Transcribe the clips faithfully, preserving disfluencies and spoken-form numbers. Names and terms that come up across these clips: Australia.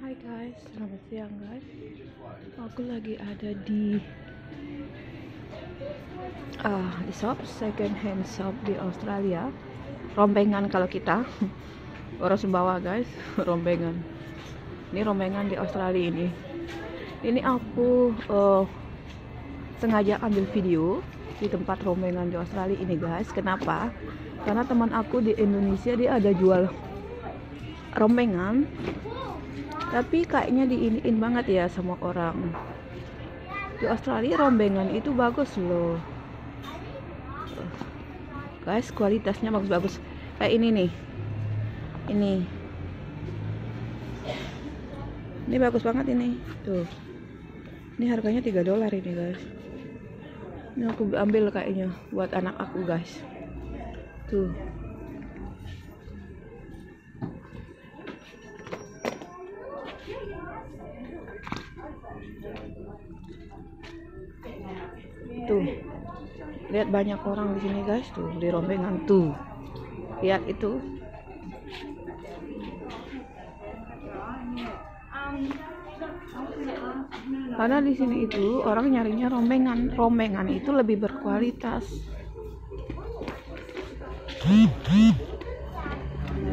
Hai guys, selamat siang guys. Aku lagi ada di uh, di shop second hand shop di Australia. Rombengan kalau kita orang Sumbawa guys, rombengan. Ini rombengan di Australia ini. Ini aku uh, sengaja ambil video di tempat rombengan di Australia ini guys. Kenapa? Karena teman aku di Indonesia dia ada jual rombengan, tapi kayaknya diiniin banget ya sama orang di Australia. Rombengan itu bagus loh guys, kualitasnya bagus-bagus kayak ini nih, ini ini bagus banget ini tuh. Ini harganya tiga dolar ini guys. Ini aku ambil kayaknya buat anak aku guys tuh. Tuh, lihat banyak orang di sini guys tuh di rombengan tuh. Lihat itu. Karena di sini itu orang nyarinya rombengan, rombengan itu lebih berkualitas.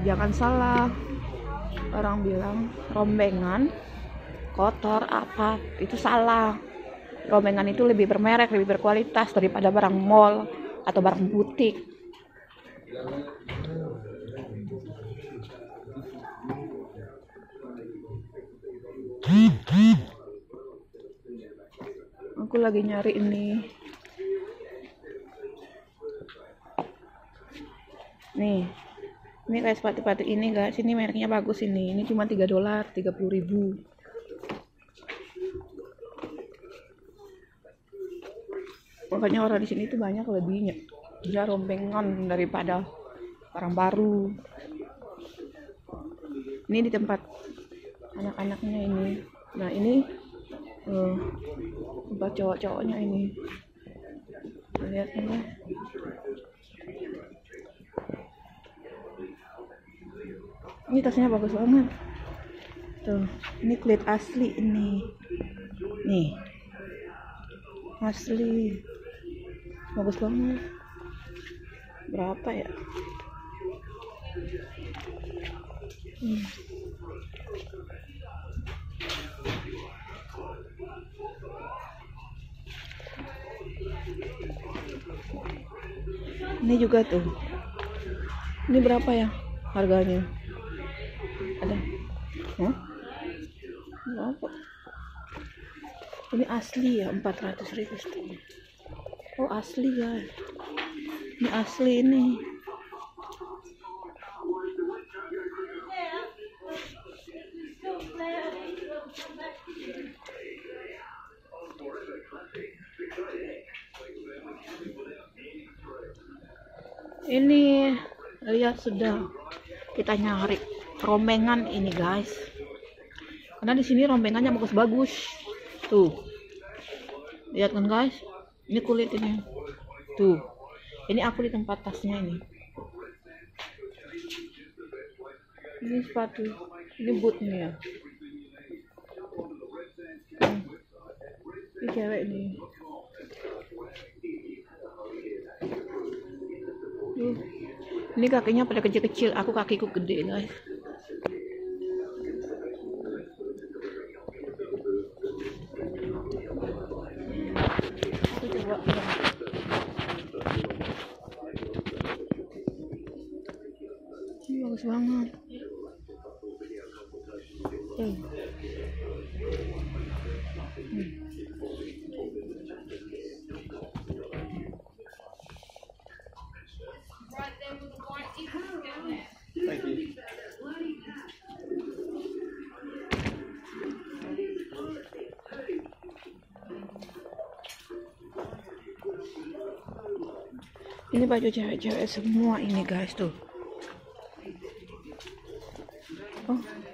Jangan salah, orang bilang rombengan kotor apa, itu salah. Rombengan itu lebih bermerek, lebih berkualitas daripada barang mall atau barang butik. Aku lagi nyari ini. Nih. Ini kayak sepatu-sepatu ini guys. Ini mereknya bagus ini. Ini cuma tiga dolar, tiga puluh ribu. Makanya orang di sini itu banyak lebihnya dia rombengan daripada orang baru. Ini di tempat anak-anaknya ini. Nah ini uh, tempat cowok-cowoknya ini. Lihat ini. Ini tasnya bagus banget. Tuh, ini kulit asli ini. Nih. Asli. Bagus banget. Berapa ya? Hmm. Ini juga tuh. Ini berapa ya harganya? Ada? Hah? Berapa? Ini asli ya, empat ratus ribu setengah. Oh asli guys, ini asli ini. Ini lihat sudah kita nyari rombengan ini guys. Karena di sini rombengannya bagus-bagus. Tuh, lihat kan guys, ini kulit ini tuh. Ini aku di tempat tasnya ini. Ini sepatu, ini boot nih ya. Hmm. Ini cewek nih. Hmm. Ini kakinya pada kecil-kecil, aku kakiku gede guys. Ini bagus banget. Hmm. Hmm. Ini baju cewek-cewek semua ini guys tuh. Oh.